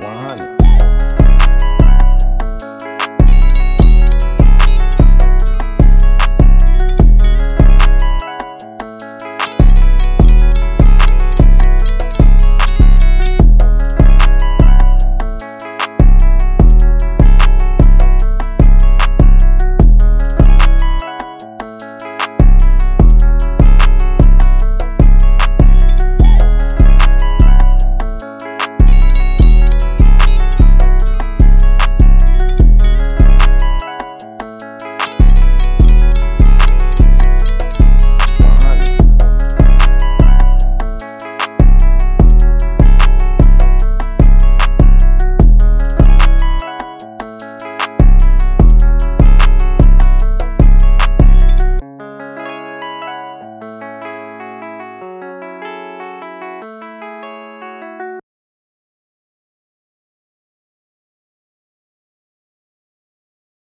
One.